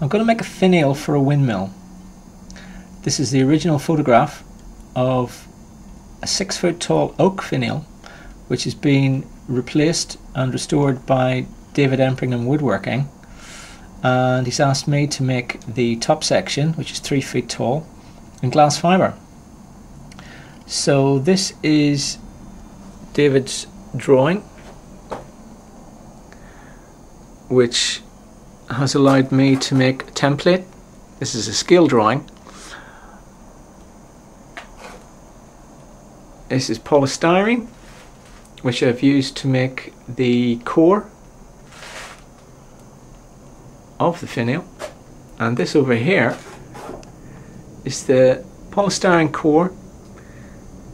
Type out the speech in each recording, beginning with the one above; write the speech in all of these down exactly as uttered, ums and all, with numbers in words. I'm going to make a finial for a windmill. This is the original photograph of a six foot tall oak finial, which has been replaced and restored by David Empringham Woodworking, and he's asked me to make the top section, which is three feet tall, in glass fibre. So this is David's drawing, which has allowed me to make a template. This is a scale drawing. This is polystyrene, which I've used to make the core of the finial, and this over here is the polystyrene core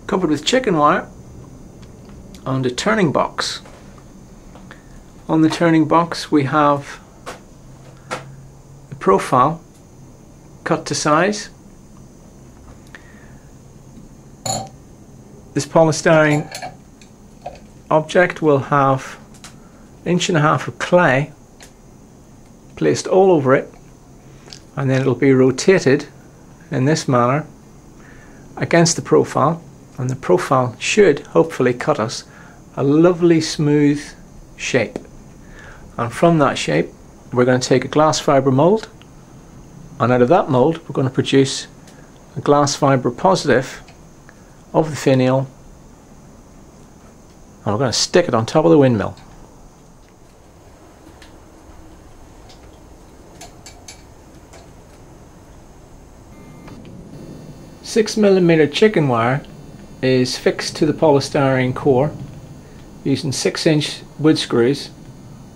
covered with chicken wire and a turning box. On the turning box we have the profile cut to size. This polystyrene object will have an inch and a half of clay placed all over it, and then it'll be rotated in this manner against the profile, and the profile should hopefully cut us a lovely smooth shape. And from that shape we're going to take a glass fibre mould, and out of that mould we're going to produce a glass fibre positive of the finial, and we're going to stick it on top of the windmill. six millimeter chicken wire is fixed to the polystyrene core using six inch wood screws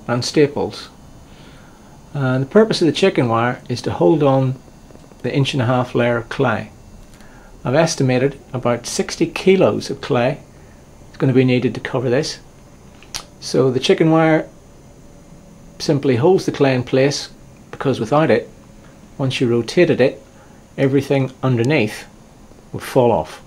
and staples. And the purpose of the chicken wire is to hold on the inch and a half layer of clay. I've estimated about sixty kilos of clay is going to be needed to cover this. So the chicken wire simply holds the clay in place, because without it, once you rotated it, everything underneath would fall off.